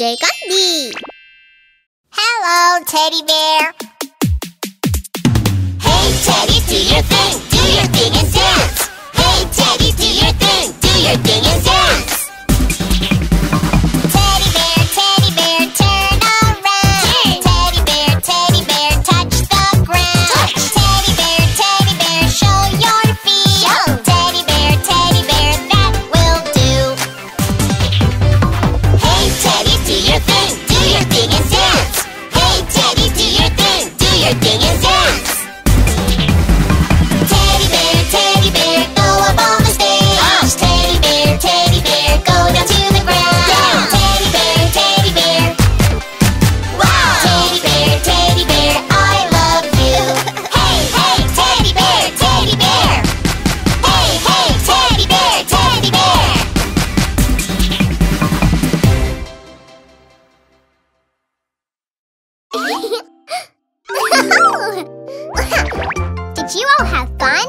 Take on me. Hello, teddy bear. Hey, teddy, do your thing. Do your thing and dance. Hey, teddy, do your thing. Do your thing and dance. Did you all have fun?